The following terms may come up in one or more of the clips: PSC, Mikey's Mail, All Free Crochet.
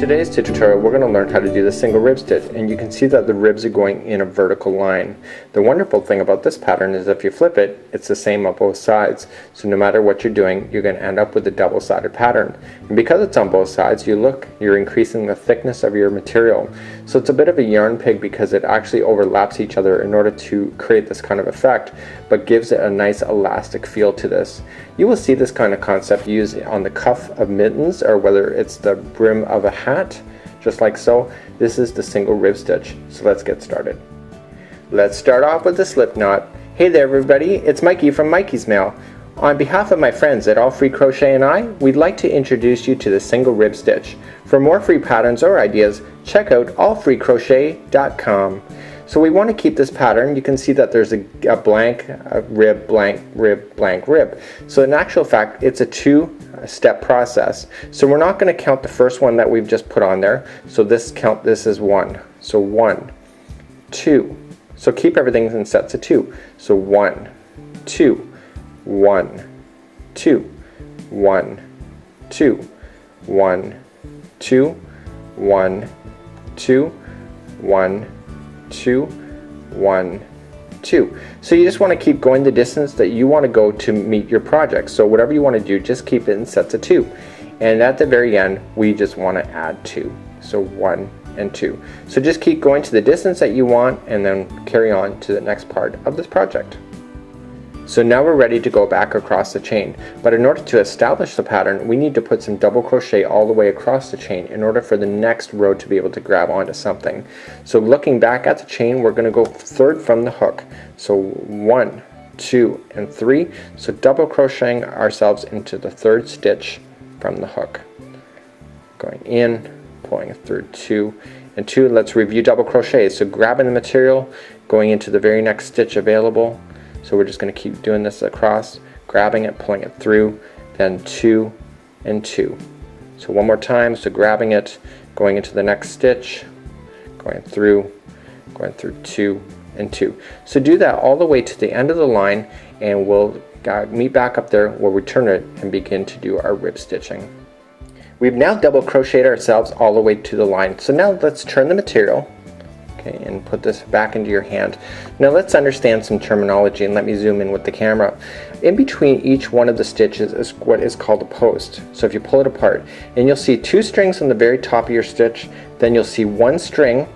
today's stitch tutorial, we're going to learn how to do the single rib stitch, and you can see that the ribs are going in a vertical line. The wonderful thing about this pattern is if you flip it, it's the same on both sides. So no matter what you're doing, you're going to end up with a double-sided pattern. And because it's on both sides, you're increasing the thickness of your material. So it's a bit of a yarn pig because it actually overlaps each other in order to create this kind of effect, but gives it a nice elastic feel to this. You will see this kind of concept used on the cuff of mittens, or whether it's the brim of a hat, just like so. This is the single rib stitch, so let's get started. Let's start off with the slip knot. Hey there everybody, it's Mikey from Mikey's Mail. On behalf of my friends at All Free Crochet and I, we'd like to introduce you to the single rib stitch. For more free patterns or ideas, check out allfreecrochet.com. So we want to keep this pattern. You can see that there's a blank, a rib, blank, rib, blank, rib. So in actual fact, it's a two-step process. So we're not going to count the first one that we've just put on there. So this is one. So 1, 2. So keep everything in sets of two. So 1, 2, 1, 2, 1, 2, 1, 2, 1, 2, 1, 2, 1, 2. So you just want to keep going the distance that you want to go to meet your project. So whatever you want to do, just keep it in sets of two. And at the very end, we just want to add 2. So 1 and 2. So just keep going to the distance that you want and then carry on to the next part of this project. So now we're ready to go back across the chain, but in order to establish the pattern, we need to put some double crochet all the way across the chain in order for the next row to be able to grab onto something. So looking back at the chain, we're going to go third from the hook. So 1, 2, and 3. So double crocheting ourselves into the third stitch from the hook. Going in, pulling through 2 and 2. Let's review double crochet. So grabbing the material, going into the very next stitch available. So we're just going to keep doing this across, grabbing it, pulling it through, then 2 and 2. So one more time, so grabbing it, going into the next stitch, going through 2 and 2. So do that all the way to the end of the line, and we'll meet back up there where we turn it and begin to do our rib stitching. We've now double crocheted ourselves all the way to the line. So now let's turn the material and put this back into your hand. Now let's understand some terminology, and let me zoom in with the camera. In between each one of the stitches is what is called a post. So if you pull it apart, and you'll see 2 strings on the very top of your stitch, then you'll see 1 string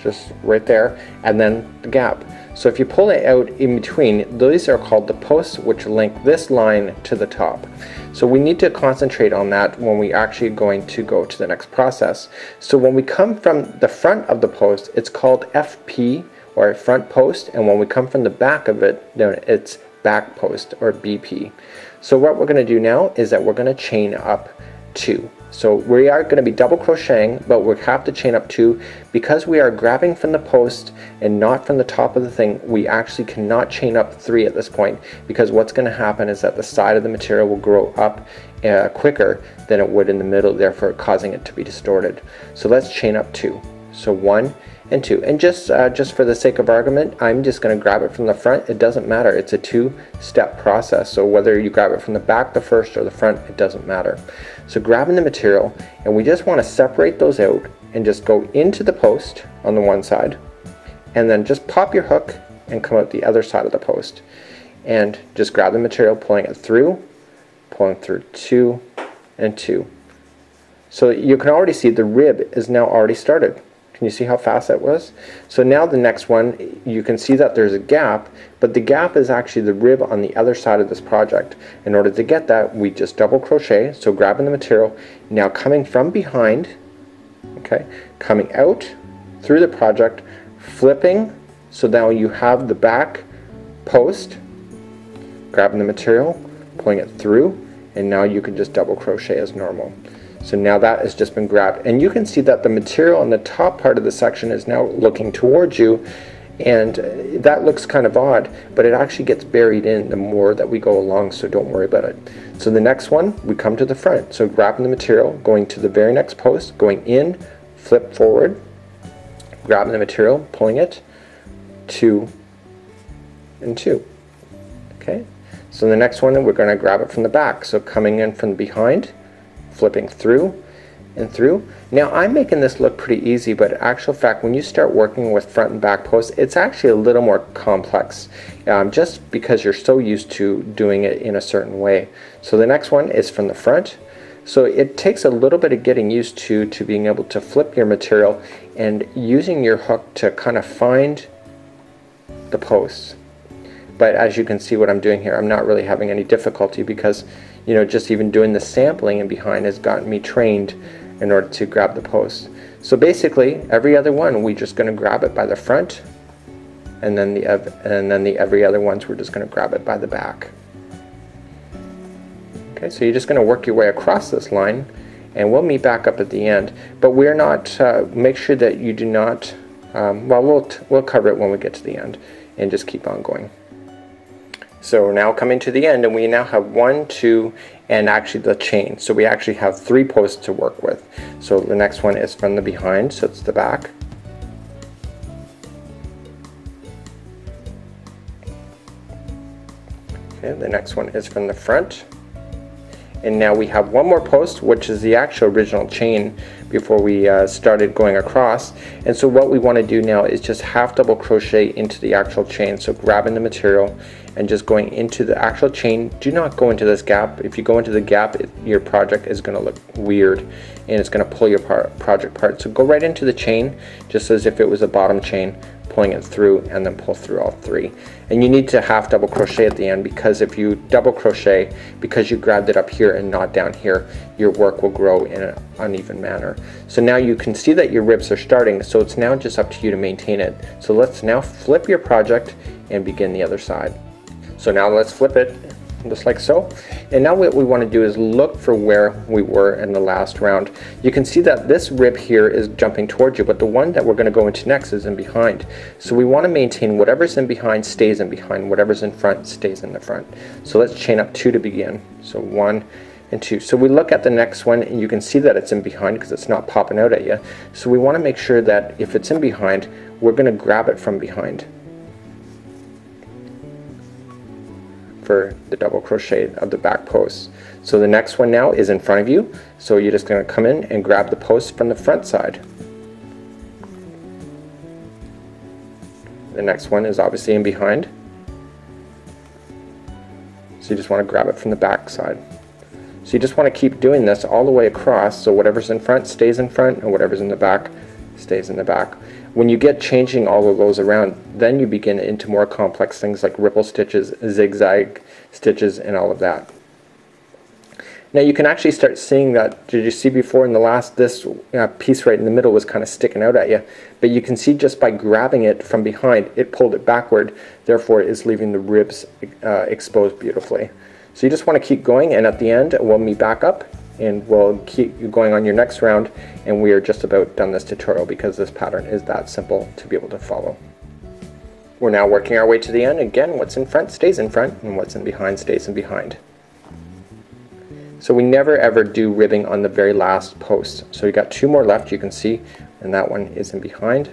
just right there, and then the gap. So if you pull it out in between, these are called the posts, which link this line to the top. So we need to concentrate on that when we actually going to go to the next process. So when we come from the front of the post, it's called FP, or front post, and when we come from the back of it, then it's back post, or BP. So what we're going to do now is that we're going to chain up 2. So we are going to be double crocheting, but we have to chain up 2 because we are grabbing from the post and not from the top of the thing. We actually cannot chain up 3 at this point, because what's going to happen is that the side of the material will grow up quicker than it would in the middle, therefore causing it to be distorted. So let's chain up 2. So 1 and 2. And just for the sake of argument, I'm just going to grab it from the front. It doesn't matter. It's a 2-step process. So whether you grab it from the back, the first, or the front, it doesn't matter. So grabbing the material, and we just want to separate those out and just go into the post on the one side, and then just pop your hook and come out the other side of the post. And just grab the material, pulling it through, pulling through 2 and 2. So you can already see the rib is now already started. Can you see how fast that was? So now the next one, you can see that there's a gap, but the gap is actually the rib on the other side of this project. In order to get that, we just double crochet, so grabbing the material, now coming from behind, okay, coming out through the project, flipping, so now you have the back post, grabbing the material, pulling it through, and now you can just double crochet as normal. So now that has just been grabbed, and you can see that the material on the top part of the section is now looking towards you, and that looks kind of odd, but it actually gets buried in the more that we go along, so don't worry about it. So the next one, we come to the front, so grabbing the material, going to the very next post, going in, flip forward, grabbing the material, pulling it, 2 and 2. Okay, so the next one, we're going to grab it from the back, so coming in from behind, flipping through, and through. Now I'm making this look pretty easy, but in actual fact when you start working with front and back posts it's actually a little more complex, just because you're so used to doing it in a certain way. So the next one is from the front. So it takes a little bit of getting used to being able to flip your material and using your hook to kind of find the posts. But as you can see what I'm doing here, I'm not really having any difficulty because, you know, just even doing the sampling and behind has gotten me trained in order to grab the post. So basically every other one we're just going to grab it by the front, and then the every other ones we're just going to grab it by the back. Okay, so you're just going to work your way across this line and we'll meet back up at the end, but we're not, make sure that you do not, well, we'll cover it when we get to the end and just keep on going. So we're now coming to the end and we now have 1, 2 and actually the chain, so we actually have 3 posts to work with. So the next one is from the behind, so it's the back. Okay, the next one is from the front, and now we have one more post which is the actual original chain before we started going across. And so what we want to do now is just half double crochet into the actual chain, so grabbing the material and just going into the actual chain. Do not go into this gap. If you go into the gap, your project is going to look weird and it's going to pull your project apart. So go right into the chain just as if it was a bottom chain, pulling it through and then pull through all 3. And you need to half double crochet at the end, because if you double crochet, because you grabbed it up here and not down here, your work will grow in an uneven manner. So now you can see that your ribs are starting, so it's now just up to you to maintain it. So let's now flip your project and begin the other side. So now let's flip it just like so, and now what we want to do is look for where we were in the last round. You can see that this rib here is jumping towards you, but the one that we're going to go into next is in behind. So we want to maintain whatever's in behind stays in behind, whatever's in front stays in the front. So let's chain up 2 to begin, so 1 and 2. So we look at the next one and you can see that it's in behind because it's not popping out at you. So we want to make sure that if it's in behind, we're going to grab it from behind for the double crochet of the back post. So the next one now is in front of you, so you're just going to come in and grab the post from the front side. The next one is obviously in behind, so you just want to grab it from the back side. So you just want to keep doing this all the way across, so whatever's in front stays in front and whatever's in the back stays in the back. When you get changing all of those around, then you begin into more complex things like ripple stitches, zigzag stitches, and all of that. Now you can actually start seeing that, did you see before in the last, this piece right in the middle was kind of sticking out at you, but you can see just by grabbing it from behind, it pulled it backward, therefore it is leaving the ribs exposed beautifully. So you just want to keep going, and at the end we'll meet back up and we'll keep going on your next round, and we are just about done this tutorial because this pattern is that simple to be able to follow. We're now working our way to the end. Again, what's in front stays in front and what's in behind stays in behind. So we never ever do ribbing on the very last post. So we got 2 more left, you can see, and that one is in behind.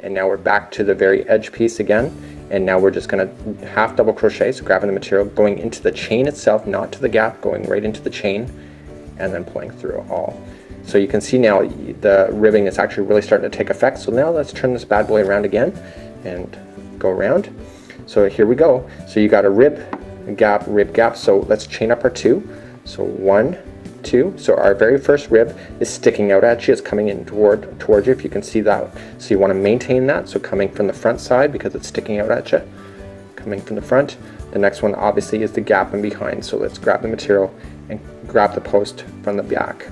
And now we're back to the very edge piece again. And now we're just going to half double crochet, so grabbing the material, going into the chain itself, not to the gap, going right into the chain, and then pulling through all. So you can see now the ribbing is actually really starting to take effect. So now let's turn this bad boy around again and go around. So here we go. So you got a rib, a gap, rib, gap. So let's chain up our 2. So 1, 2. So our very first rib is sticking out at you, it's coming in towards you, if you can see that. So you want to maintain that, so coming from the front side because it's sticking out at you, coming from the front. The next one obviously is the gap in behind, so let's grab the material and grab the post from the back.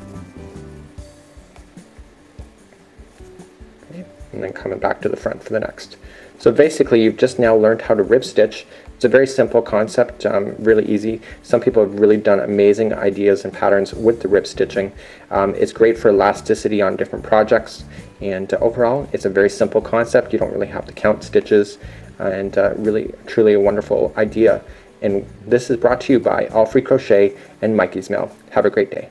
Okay. And then coming back to the front for the next. So basically you've just now learned how to rib stitch. It's a very simple concept, really easy. Some people have really done amazing ideas and patterns with the rib stitching. It's great for elasticity on different projects, and overall it's a very simple concept. You don't really have to count stitches, and really truly a wonderful idea. And this is brought to you by All Free Crochet and Mikey's Mail. Have a great day.